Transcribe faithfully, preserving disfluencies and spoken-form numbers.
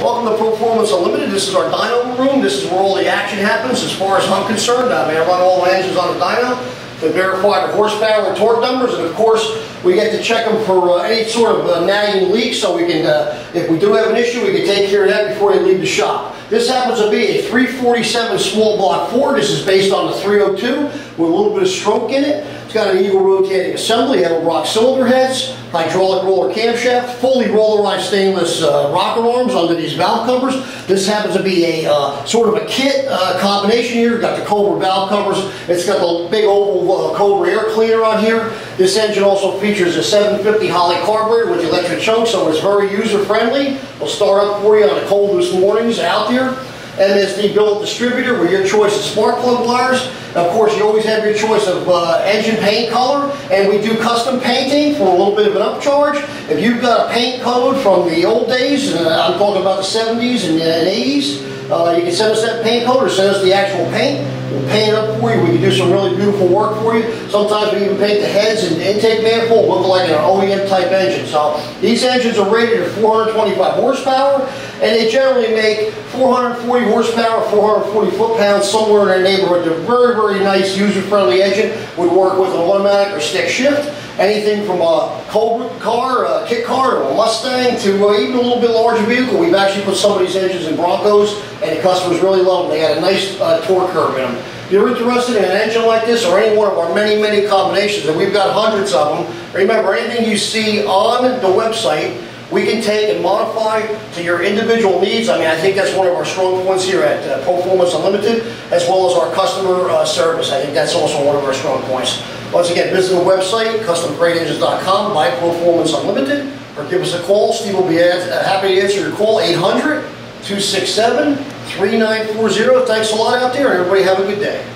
Welcome to Proformance Unlimited. This is our dyno room. This is where all the action happens as far as I'm concerned. I mean, I run all the engines on the dyno to verify the horsepower and torque numbers, and of course we get to check them for uh, any sort of uh, nagging leak, so we can, uh, if we do have an issue, we can take care of that before they leave the shop. This happens to be a three forty-seven small block Ford. This is based on the three oh two with a little bit of stroke in it. It's got an eagle rotating assembly, Edelbrock cylinder heads, hydraulic roller camshaft, fully rollerized stainless uh, rocker arms under these valve covers. This happens to be a uh, sort of a kit uh, combination here. You've got the Cobra valve covers. It's got the big oval uh, Cobra air cleaner on here. This engine also features a seven fifty Holley carburetor with electric chunks, so it's very user-friendly. It'll start up for you on the coldest mornings out there. And there's the built distributor with your choice of spark plug wires. Of course, you always have your choice of uh, engine paint color, and we do custom painting for a little bit of an upcharge. If you've got a paint code from the old days, and I'm talking about the seventies and, and eighties, uh, you can send us that paint code or send us the actual paint. We'll paint it up for you. We can do some really beautiful work for you. Sometimes we even paint the heads and the intake manifold look like an O E M type engine. So these engines are rated at four hundred twenty-five horsepower, and they generally make four hundred forty horsepower, four hundred forty foot-pounds, somewhere in the neighborhood. They're very, very nice, user-friendly engine. We work with an automatic or stick shift. Anything from a Cobra car, a kit car, to a Mustang, to uh, even a little bit larger vehicle. We've actually put some of these engines in Broncos, and the customers really love them. They got a nice uh, torque curve in them. If you're interested in an engine like this or any one of our many, many combinations, and we've got hundreds of them, remember, anything you see on the website, we can take and modify to your individual needs. I mean, I think that's one of our strong points here at uh, Proformance Unlimited, as well as our customer uh, service. I think that's also one of our strong points. Once again, visit the website, custom crate engines dot com, by Proformance Unlimited, or give us a call. Steve will be at, uh, happy to answer your call, eight hundred, two six seven, three nine four zero. Thanks a lot out there, and everybody have a good day.